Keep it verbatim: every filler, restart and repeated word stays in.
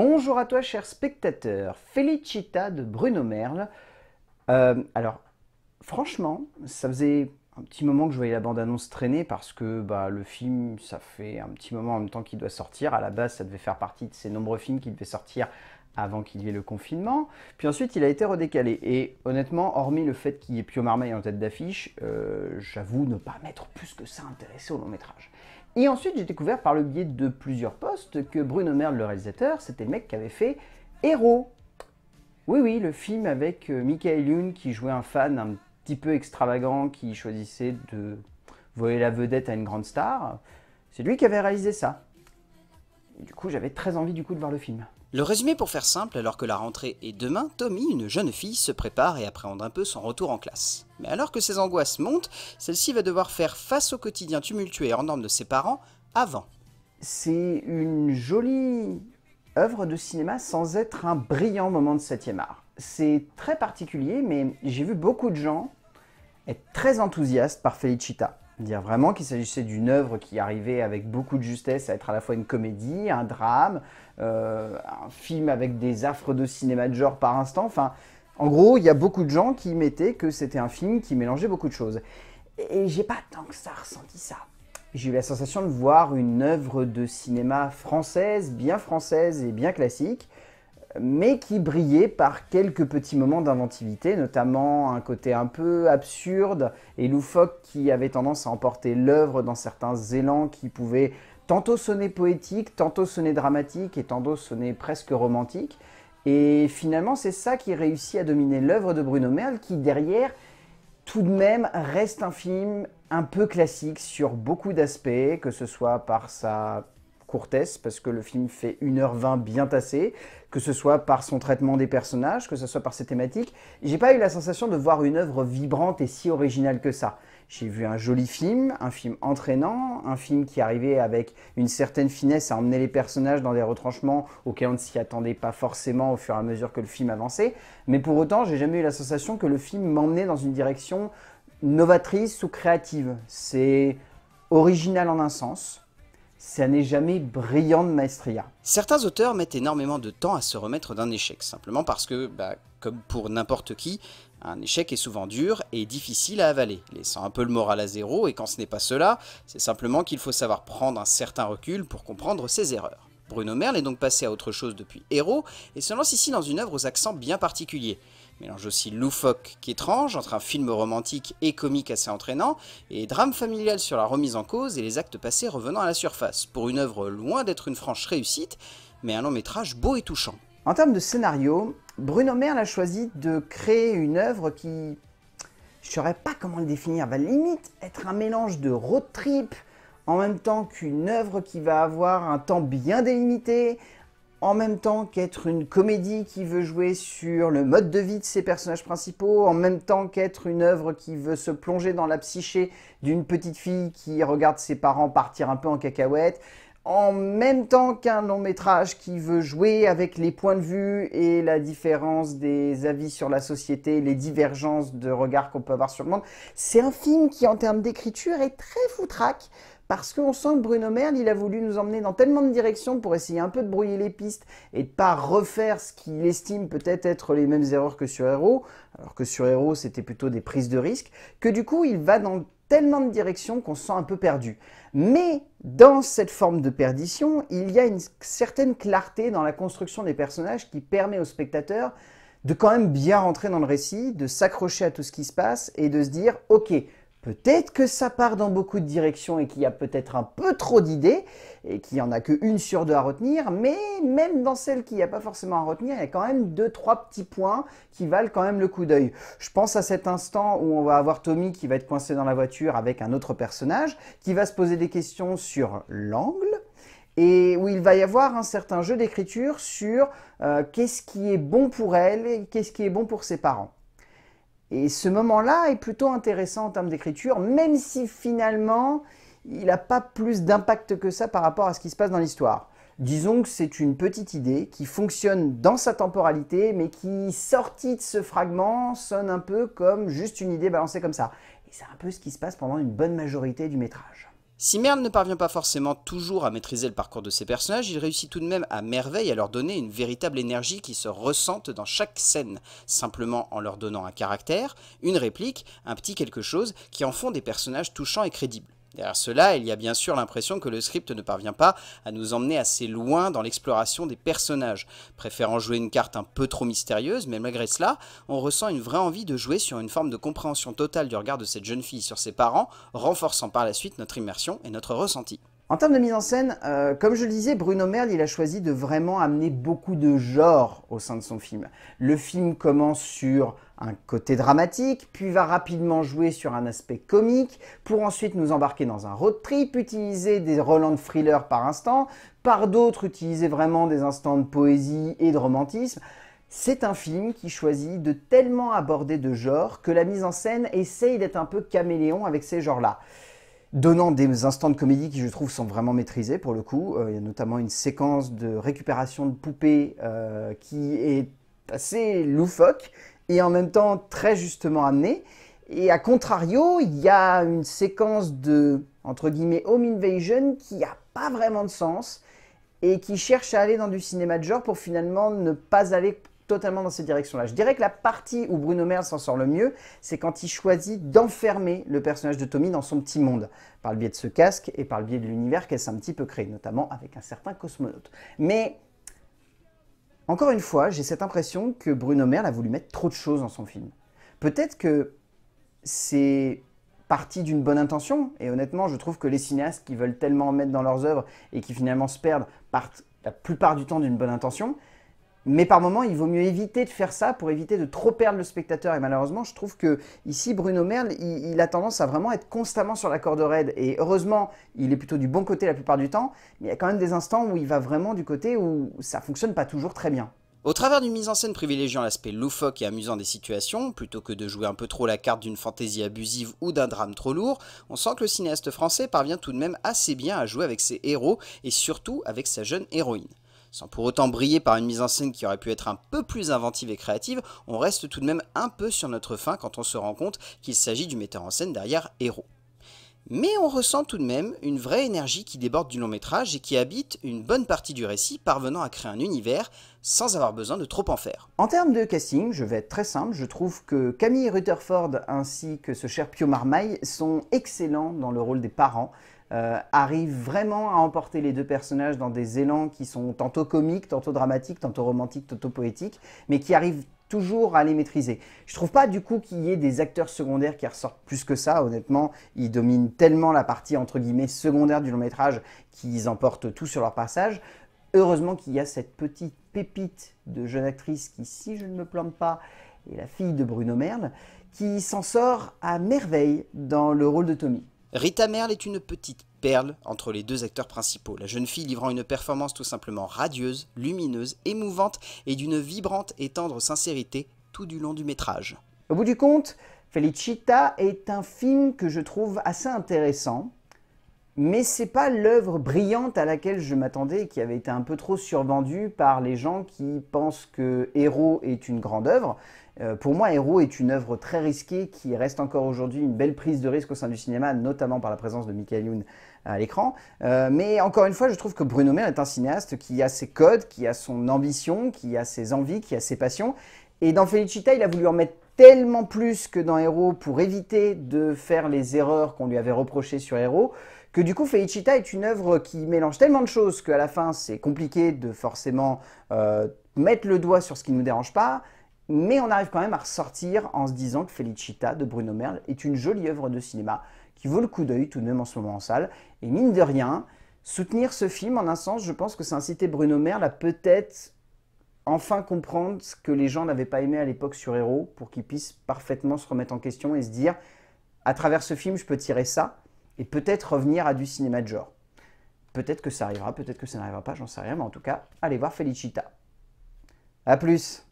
Bonjour à toi, cher spectateur. Felicità de Bruno Merle. Euh, alors, franchement, ça faisait un petit moment que je voyais la bande-annonce traîner parce que bah, le film, ça fait un petit moment en même temps qu'il doit sortir. À la base, ça devait faire partie de ces nombreux films qui devaient sortir avant qu'il y ait le confinement. Puis ensuite, il a été redécalé. Et honnêtement, hormis le fait qu'il y ait Pio Marmaï en tête d'affiche, euh, j'avoue ne pas m'être plus que ça intéressé au long métrage. Et ensuite, j'ai découvert par le biais de plusieurs posts que Bruno Merle, le réalisateur, c'était le mec qui avait fait Héros. Oui, oui, le film avec Mickaël Youn qui jouait un fan un petit peu extravagant qui choisissait de voler la vedette à une grande star. C'est lui qui avait réalisé ça. Et du coup, j'avais très envie du coup de voir le film. Le résumé pour faire simple, alors que la rentrée est demain, Tommy, une jeune fille, se prépare et appréhende un peu son retour en classe. Mais alors que ses angoisses montent, celle-ci va devoir faire face au quotidien tumultueux et hors norme de ses parents avant. C'est une jolie œuvre de cinéma sans être un brillant moment de septième art. C'est très particulier, mais j'ai vu beaucoup de gens être très enthousiastes par Felicità. Dire vraiment qu'il s'agissait d'une œuvre qui arrivait avec beaucoup de justesse à être à la fois une comédie, un drame, euh, un film avec des affres de cinéma de genre par instant. Enfin, en gros, il y a beaucoup de gens qui mettaient que c'était un film qui mélangeait beaucoup de choses. Et j'ai pas tant que ça ressenti ça. J'ai eu la sensation de voir une œuvre de cinéma française, bien française et bien classique, mais qui brillait par quelques petits moments d'inventivité, notamment un côté un peu absurde et loufoque qui avait tendance à emporter l'œuvre dans certains élans qui pouvaient tantôt sonner poétique, tantôt sonner dramatique et tantôt sonner presque romantique. Et finalement, c'est ça qui réussit à dominer l'œuvre de Bruno Merle qui, derrière, tout de même reste un film un peu classique sur beaucoup d'aspects, que ce soit par sa courtesse, parce que le film fait une heure vingt bien tassé, que ce soit par son traitement des personnages, que ce soit par ses thématiques. J'ai pas eu la sensation de voir une œuvre vibrante et si originale que ça. J'ai vu un joli film, un film entraînant, un film qui arrivait avec une certaine finesse à emmener les personnages dans des retranchements auxquels on ne s'y attendait pas forcément au fur et à mesure que le film avançait, mais pour autant, j'ai jamais eu la sensation que le film m'emmenait dans une direction novatrice ou créative. C'est original en un sens, ça n'est jamais brillant de maestria. Certains auteurs mettent énormément de temps à se remettre d'un échec, simplement parce que, bah, comme pour n'importe qui, un échec est souvent dur et difficile à avaler, laissant un peu le moral à zéro, et quand ce n'est pas cela, c'est simplement qu'il faut savoir prendre un certain recul pour comprendre ses erreurs. Bruno Merle est donc passé à autre chose depuis Héros, et se lance ici dans une œuvre aux accents bien particuliers. Mélange aussi loufoque qu'étrange, entre un film romantique et comique assez entraînant, et drame familial sur la remise en cause et les actes passés revenant à la surface, pour une œuvre loin d'être une franche réussite, mais un long métrage beau et touchant. En termes de scénario, Bruno Merle a choisi de créer une œuvre qui, je ne saurais pas comment le définir, va limite être un mélange de road trip, en même temps qu'une œuvre qui va avoir un temps bien délimité, en même temps qu'être une comédie qui veut jouer sur le mode de vie de ses personnages principaux, en même temps qu'être une œuvre qui veut se plonger dans la psyché d'une petite fille qui regarde ses parents partir un peu en cacahuète, en même temps qu'un long métrage qui veut jouer avec les points de vue et la différence des avis sur la société, les divergences de regards qu'on peut avoir sur le monde. C'est un film qui, en termes d'écriture, est très foutraque, parce qu'on sent que Bruno Merle, il a voulu nous emmener dans tellement de directions pour essayer un peu de brouiller les pistes et de pas refaire ce qu'il estime peut-être être les mêmes erreurs que sur Héros, alors que sur Héros, c'était plutôt des prises de risques, que du coup, il va dans tellement de directions qu'on se sent un peu perdu. Mais dans cette forme de perdition, il y a une certaine clarté dans la construction des personnages qui permet au spectateur de quand même bien rentrer dans le récit, de s'accrocher à tout ce qui se passe et de se dire « Ok, peut-être que ça part dans beaucoup de directions et qu'il y a peut-être un peu trop d'idées et qu'il n'y en a qu'une sur deux à retenir, mais même dans celle qu'il n'y a pas forcément à retenir, il y a quand même deux, trois petits points qui valent quand même le coup d'œil. » Je pense à cet instant où on va avoir Tommy qui va être coincé dans la voiture avec un autre personnage, qui va se poser des questions sur l'angle, et où il va y avoir un certain jeu d'écriture sur euh, qu'est-ce qui est bon pour elle et qu'est-ce qui est bon pour ses parents. Et ce moment-là est plutôt intéressant en termes d'écriture, même si finalement, il n'a pas plus d'impact que ça par rapport à ce qui se passe dans l'histoire. Disons que c'est une petite idée qui fonctionne dans sa temporalité, mais qui, sortie de ce fragment, sonne un peu comme juste une idée balancée comme ça. Et c'est un peu ce qui se passe pendant une bonne majorité du métrage. Si Merle ne parvient pas forcément toujours à maîtriser le parcours de ses personnages, il réussit tout de même à merveille à leur donner une véritable énergie qui se ressente dans chaque scène, simplement en leur donnant un caractère, une réplique, un petit quelque chose qui en font des personnages touchants et crédibles. Derrière cela, il y a bien sûr l'impression que le script ne parvient pas à nous emmener assez loin dans l'exploration des personnages, préférant jouer une carte un peu trop mystérieuse, mais malgré cela, on ressent une vraie envie de jouer sur une forme de compréhension totale du regard de cette jeune fille sur ses parents, renforçant par la suite notre immersion et notre ressenti. En termes de mise en scène, euh, comme je le disais, Bruno Merle, il a choisi de vraiment amener beaucoup de genres au sein de son film. Le film commence sur un côté dramatique, puis va rapidement jouer sur un aspect comique, pour ensuite nous embarquer dans un road trip, utiliser des relents de thriller par instant, par d'autres utiliser vraiment des instants de poésie et de romantisme. C'est un film qui choisit de tellement aborder de genres que la mise en scène essaye d'être un peu caméléon avec ces genres-là, donnant des instants de comédie qui, je trouve, sont vraiment maîtrisés pour le coup. Euh, il y a notamment une séquence de récupération de poupées euh, qui est assez loufoque et en même temps très justement amenée. Et à contrario, il y a une séquence de, entre guillemets, home invasion qui n'a pas vraiment de sens et qui cherche à aller dans du cinéma de genre pour finalement ne pas aller totalement dans cette direction-là. Je dirais que la partie où Bruno Merle s'en sort le mieux, c'est quand il choisit d'enfermer le personnage de Tommy dans son petit monde, par le biais de ce casque et par le biais de l'univers qu'elle s'est un petit peu créé, notamment avec un certain cosmonaute. Mais, encore une fois, j'ai cette impression que Bruno Merle a voulu mettre trop de choses dans son film. Peut-être que c'est parti d'une bonne intention, et honnêtement, je trouve que les cinéastes qui veulent tellement en mettre dans leurs œuvres et qui finalement se perdent partent la plupart du temps d'une bonne intention, mais par moments, il vaut mieux éviter de faire ça pour éviter de trop perdre le spectateur. Et malheureusement, je trouve que ici, Bruno Merle, il, il a tendance à vraiment être constamment sur la corde raide. Et heureusement, il est plutôt du bon côté la plupart du temps. Mais il y a quand même des instants où il va vraiment du côté où ça ne fonctionne pas toujours très bien. Au travers d'une mise en scène privilégiant l'aspect loufoque et amusant des situations, plutôt que de jouer un peu trop la carte d'une fantaisie abusive ou d'un drame trop lourd, on sent que le cinéaste français parvient tout de même assez bien à jouer avec ses héros et surtout avec sa jeune héroïne. Sans pour autant briller par une mise en scène qui aurait pu être un peu plus inventive et créative, on reste tout de même un peu sur notre faim quand on se rend compte qu'il s'agit du metteur en scène derrière Héros. Mais on ressent tout de même une vraie énergie qui déborde du long métrage et qui habite une bonne partie du récit, parvenant à créer un univers sans avoir besoin de trop en faire. En termes de casting, je vais être très simple, je trouve que Camille Rutherford ainsi que ce cher Pio Marmaï sont excellents dans le rôle des parents. Euh, arrive vraiment à emporter les deux personnages dans des élans qui sont tantôt comiques, tantôt dramatiques, tantôt romantiques, tantôt poétiques, mais qui arrivent toujours à les maîtriser. Je trouve pas du coup qu'il y ait des acteurs secondaires qui ressortent plus que ça, honnêtement, ils dominent tellement la partie entre guillemets secondaire du long métrage qu'ils emportent tout sur leur passage. Heureusement qu'il y a cette petite pépite de jeune actrice qui, si je ne me plante pas, est la fille de Bruno Merle, qui s'en sort à merveille dans le rôle de Tommy. Rita Merle est une petite perle entre les deux acteurs principaux, la jeune fille livrant une performance tout simplement radieuse, lumineuse, émouvante et d'une vibrante et tendre sincérité tout du long du métrage. Au bout du compte, Felicità est un film que je trouve assez intéressant, mais c'est pas l'œuvre brillante à laquelle je m'attendais et qui avait été un peu trop survendue par les gens qui pensent que Héros est une grande œuvre. Pour moi, Héros est une œuvre très risquée qui reste encore aujourd'hui une belle prise de risque au sein du cinéma, notamment par la présence de Mickaël Youn à l'écran. Euh, mais encore une fois, je trouve que Bruno Merle est un cinéaste qui a ses codes, qui a son ambition, qui a ses envies, qui a ses passions. Et dans Felicità, il a voulu en mettre tellement plus que dans Héros pour éviter de faire les erreurs qu'on lui avait reprochées sur Héros, que du coup, Felicità est une œuvre qui mélange tellement de choses qu'à la fin, c'est compliqué de forcément euh, mettre le doigt sur ce qui ne nous dérange pas. Mais on arrive quand même à ressortir en se disant que Felicità de Bruno Merle est une jolie œuvre de cinéma qui vaut le coup d'œil tout de même en ce moment en salle. Et mine de rien, soutenir ce film, en un sens, je pense que c'est inciter Bruno Merle à peut-être enfin comprendre ce que les gens n'avaient pas aimé à l'époque sur Héros pour qu'ils puissent parfaitement se remettre en question et se dire « à travers ce film, je peux tirer ça et peut-être revenir à du cinéma de genre ». Peut-être que ça arrivera, peut-être que ça n'arrivera pas, j'en sais rien, mais en tout cas, allez voir Felicità. A plus.